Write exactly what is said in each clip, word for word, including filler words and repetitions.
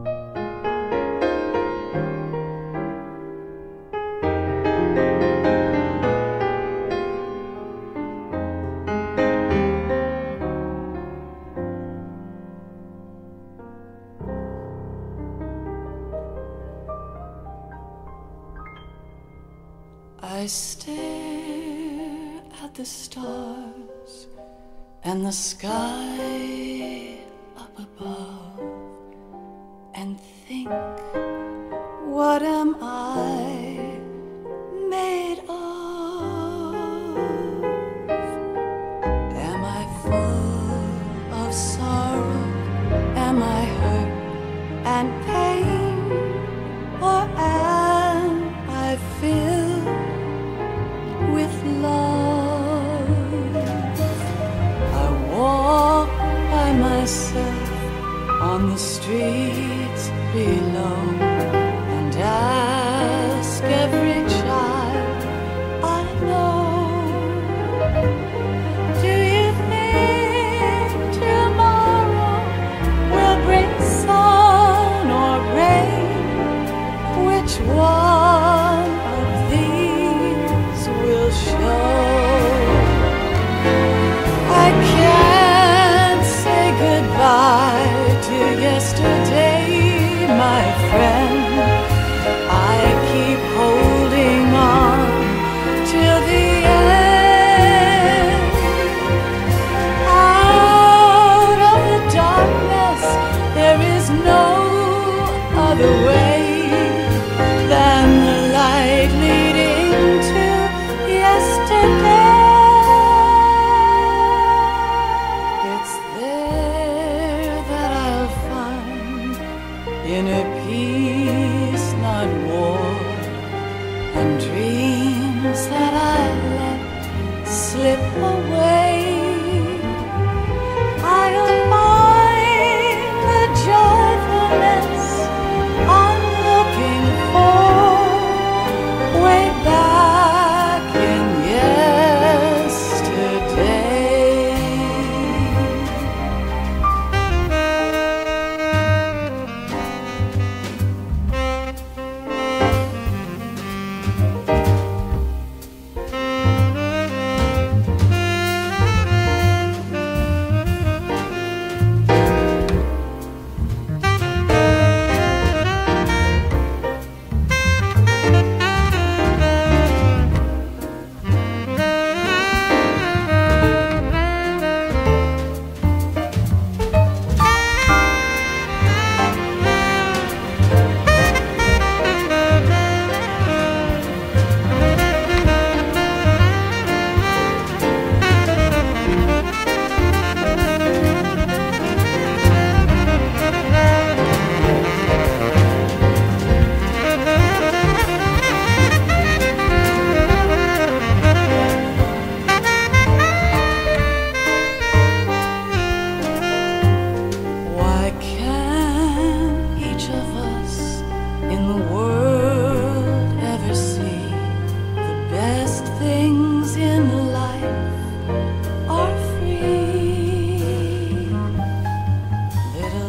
I stare at the stars and the sky up above and think, what am I made of? Am I full of sorrow? Am I hurt and pain? Or am I filled with love? I walk by myself on the streets below and ask every child I know, do you think tomorrow will bring sun or rain? Which one of these will show? Yesterday, my friend, I keep holding on till the end. Out of the darkness, there is no other way than the light leading to yesterday. It's there in a peace not war, and dreams that I let slip away. I'll find the joyfulness I'm looking for way back in yesterday.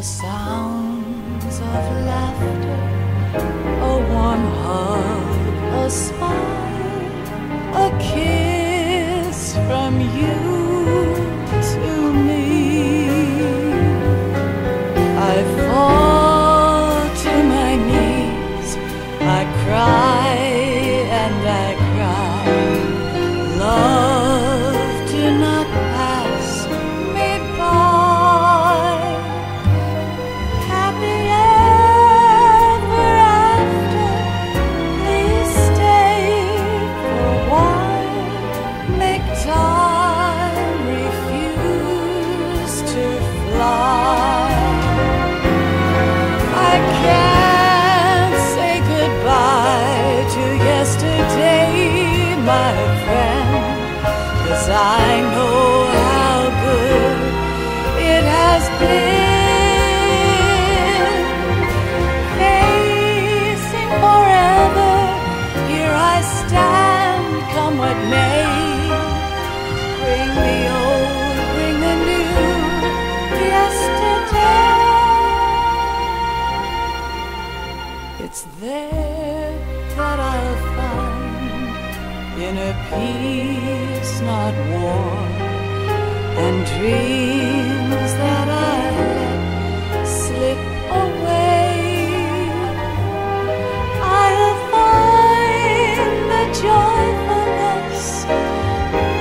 Sounds of laughter, a warm hug, a smile, a kiss from you to me. I fall to my knees, I cry and I cry. Love, do not pass me by. My friend, 'cause I know how good it has been. Facing forever, here I stand, come what may. Bring the old, bring the new, yesterday. he's not warm, and dreams that I slip away. I find the joyfulness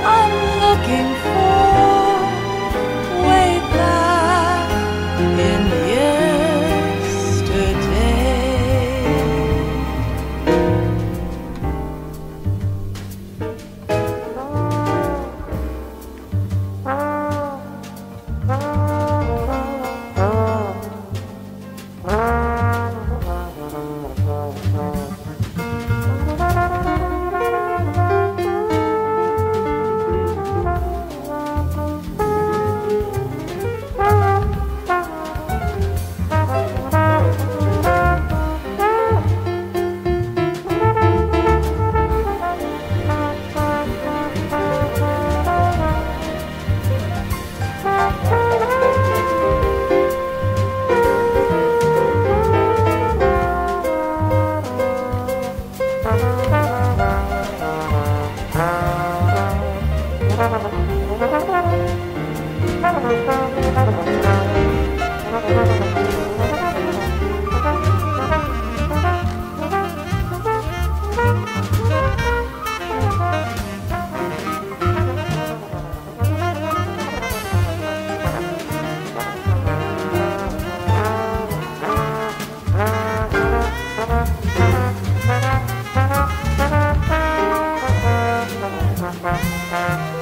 I'm looking for way back in Bye.